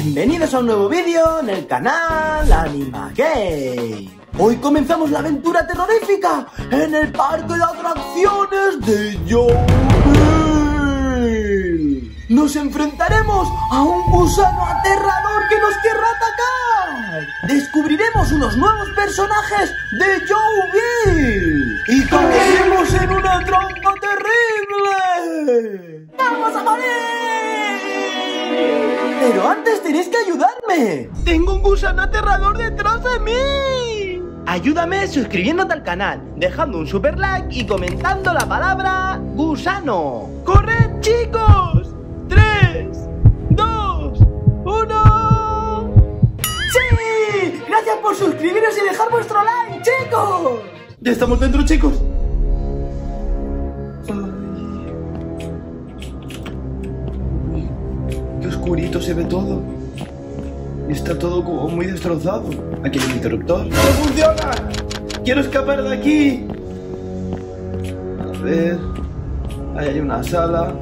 Bienvenidos a un nuevo vídeo en el canal Anima Games. Hoy comenzamos la aventura terrorífica en el parque de atracciones de Joyville. Nos enfrentaremos a un gusano aterrador que nos querrá atacar. Descubriremos unos nuevos personajes de Joyville y caeremos en una trampa terrible. ¡Vamos a morir! Pero antes tenéis que ayudarme. Tengo un gusano aterrador detrás de mí. Ayúdame suscribiéndote al canal, dejando un super like y comentando la palabra gusano. ¡Corred, chicos! 3, 2, 1. ¡Sí! Gracias por suscribiros y dejar vuestro like, chicos. Ya estamos dentro, chicos. Oscurito se ve todo. Está todo como muy destrozado. Aquí hay un interruptor. ¡No funciona! ¡Quiero escapar de aquí! A ver... Ahí hay una sala.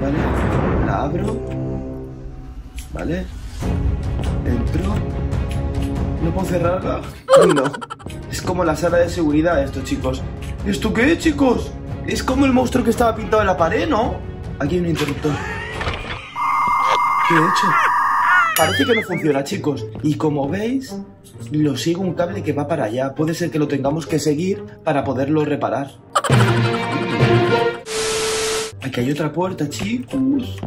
Vale, la abro. Vale. Entro. ¿No puedo cerrarla? No. Es como la sala de seguridad esto, chicos. ¿Esto qué es, chicos? Es como el monstruo que estaba pintado en la pared, ¿no? Aquí hay un interruptor. ¿Qué he hecho? Parece que no funciona, chicos. Y como veis, lo sigue un cable que va para allá. Puede ser que lo tengamos que seguir para poderlo reparar. Aquí hay otra puerta, chicos.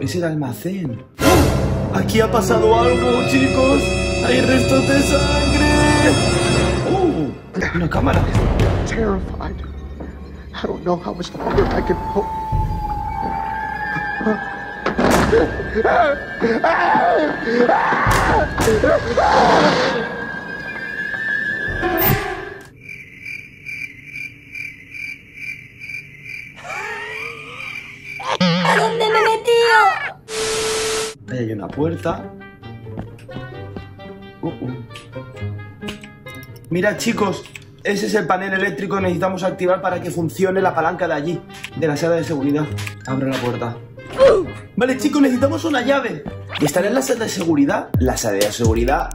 Es el almacén. ¡Oh! Aquí ha pasado algo, chicos. Hay restos de sangre. ¡Oh! Una cámara. I don't know how much longer I can hold. ¿A dónde me metí? Ahí hay una puerta. Mira, chicos. Ese es el panel eléctrico que necesitamos activar para que funcione la palanca de allí, de la sala de seguridad. Abro la puerta. Vale, chicos, necesitamos una llave. ¿Estará en la sala de seguridad? La sala de seguridad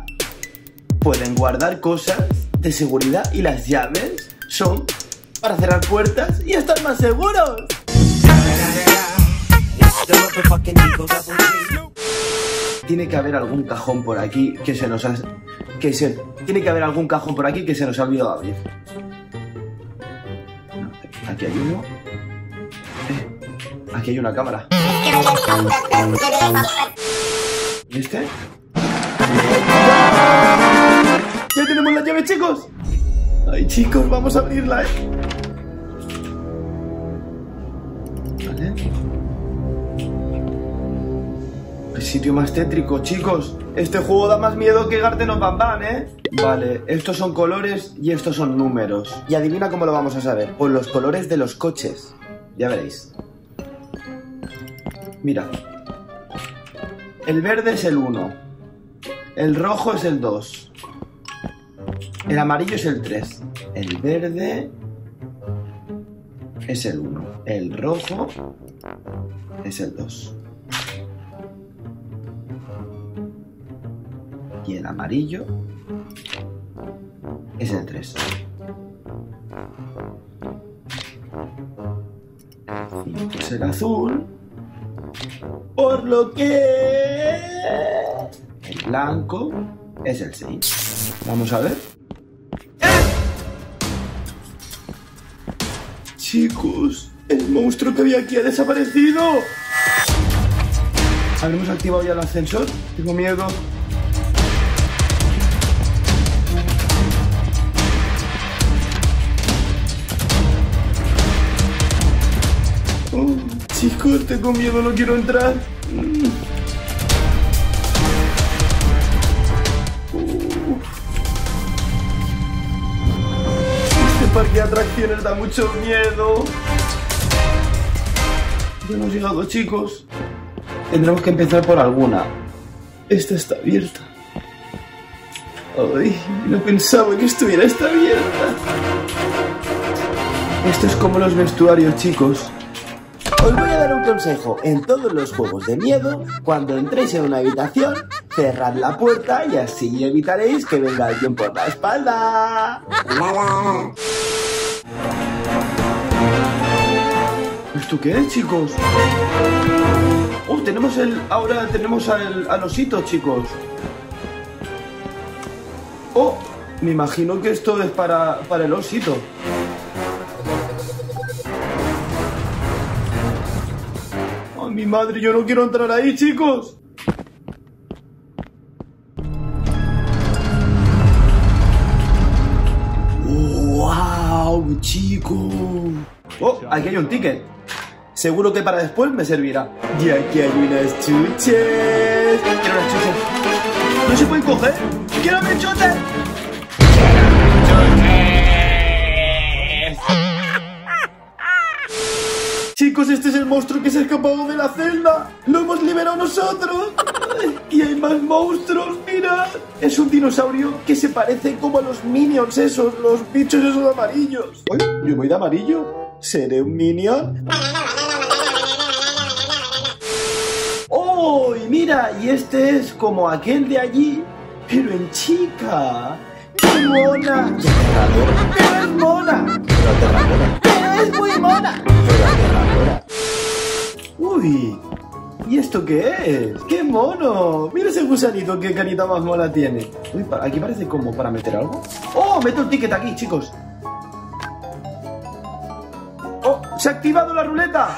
pueden guardar cosas de seguridad y las llaves son para cerrar puertas y estar más seguros. Tiene que haber algún cajón por aquí que se nos ha... Tiene que haber algún cajón por aquí que se nos ha olvidado abrir. No, aquí hay uno. Aquí hay una cámara. ¿Y este? ¡Ya tenemos la llave, chicos! ¡Ay, chicos! ¡Vamos a abrirla! Vale. El sitio más tétrico, chicos. Este juego da más miedo que Garten of Banban, ¿eh? Vale, estos son colores y estos son números. Y adivina cómo lo vamos a saber. Por los colores de los coches. Ya veréis. Mira. El verde es el 1. El rojo es el 2. El amarillo es el 3. El verde es el 1. El rojo es el 2. Y el amarillo es el 3. Y es el azul. Por lo que... el blanco es el 6. Vamos a ver. Chicos, el monstruo que había aquí ha desaparecido. ¿Habremos activado ya el ascensor? Tengo miedo. Chicos, tengo miedo, no quiero entrar. Este parque de atracciones da mucho miedo. Ya hemos llegado, chicos. Tendremos que empezar por alguna. Esta está abierta. Ay, no pensaba que estuviera esta abierta. Esto es como los vestuarios, chicos. Os voy a dar un consejo: en todos los juegos de miedo, cuando entréis en una habitación, cerrad la puerta y así evitaréis que venga alguien por la espalda. ¿Esto qué es, chicos? ¡Oh, tenemos el... ahora tenemos al osito, chicos! ¡Oh! Me imagino que esto es para el osito. ¡Ay, mi madre! ¡Yo no quiero entrar ahí, chicos! ¡Wow, chicos! ¡Oh! Aquí hay un ticket. Seguro que para después me servirá. Y aquí hay unas chuches. Quiero unas chuches. ¿No se pueden coger? ¡Quiero mis chuches! ¡Chuches! Chicos, este es el monstruo que se ha escapado de la celda. ¡Lo hemos liberado nosotros! Y hay más monstruos, mira. Es un dinosaurio que se parece como a los minions esos, los bichos esos amarillos. Oye, ¿yo voy de amarillo? ¿Seré un minion? ¡Oh! Y mira, y este es como aquel de allí, pero en chica. ¡Qué mona! ¡Pero es mona! ¡Pero es muy mona! ¡Uy! ¿Y esto qué es? ¡Qué mono! ¡Mira ese gusanito, qué carita más mola tiene! Uy, aquí parece como para meter algo. ¡Oh! Meto el ticket aquí, chicos. ¡Se ha activado la ruleta!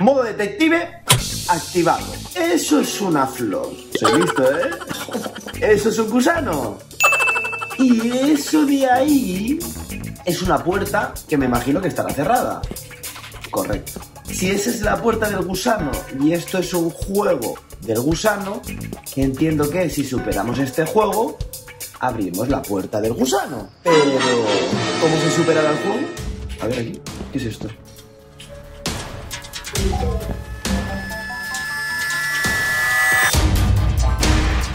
Modo detective activado. Eso es una flor. ¿Se ha visto, eh? Eso es un gusano. Y eso de ahí es una puerta que me imagino que estará cerrada. Correcto. Si esa es la puerta del gusano y esto es un juego del gusano, entiendo que si superamos este juego, abrimos la puerta del gusano. Pero... ¿cómo se superará el juego? A ver aquí, ¿qué es esto?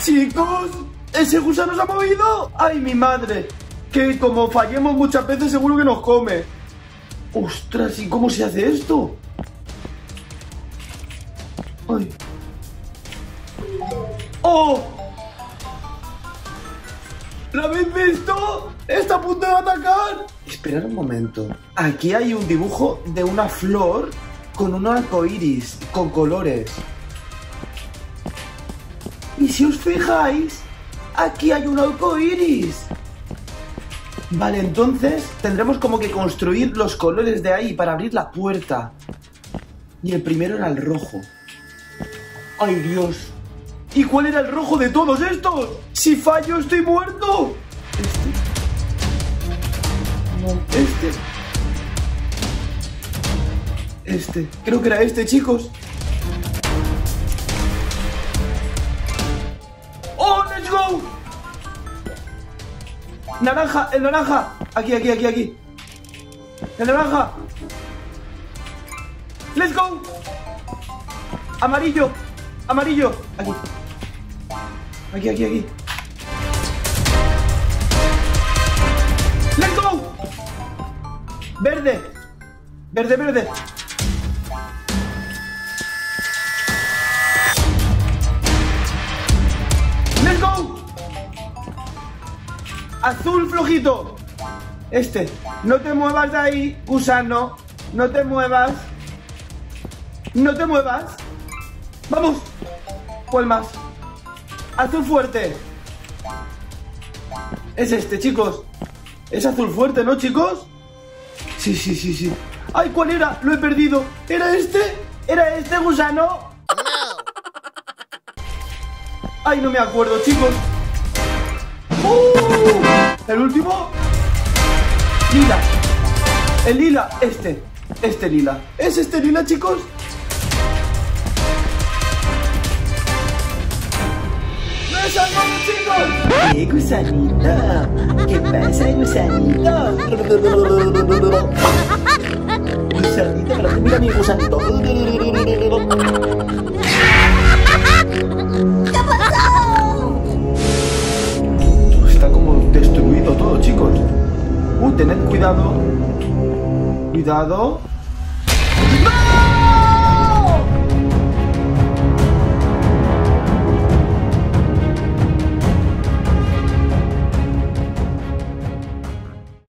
¡Chicos! ¡Ese gusano se ha movido! ¡Ay, mi madre! Que como fallemos muchas veces seguro que nos come. ¡Ostras! ¿Y cómo se hace esto? ¡Ay! ¡Oh! ¿Lo habéis visto? ¡Está a punto de atacar! Esperad un momento. Aquí hay un dibujo de una flor con un arco iris, con colores. Y si os fijáis, aquí hay un arco iris. Vale, entonces tendremos como que construir los colores de ahí para abrir la puerta. Y el primero era el rojo. ¡Ay, Dios! ¿Y cuál era el rojo de todos estos? ¡Si fallo, estoy muerto! Este. Creo que era este, chicos. ¡Oh, let's go! Naranja, el naranja. Aquí. El naranja. ¡Let's go! Amarillo, amarillo. Aquí. ¡Let's go! Verde. ¡Let's go! Azul flojito. No te muevas de ahí, gusano. No te muevas. Vamos. ¿Cuál más? Azul fuerte. Es este, chicos. Es azul fuerte, ¿no, chicos? Sí. ¡Ay, cuál era! ¡Lo he perdido! ¿Era este? ¿Era este gusano? ¡Ay, no me acuerdo, chicos! ¿El último? Lila. El lila, este lila. ¿Es este lila, chicos? ¡Chicos! ¡Qué gusanito! ¿Qué pasa, gusanito? Gusanito, pero tú mira mi gusanito. ¿Qué pasó? Está como destruido todo, chicos. Tened cuidado. Cuidado.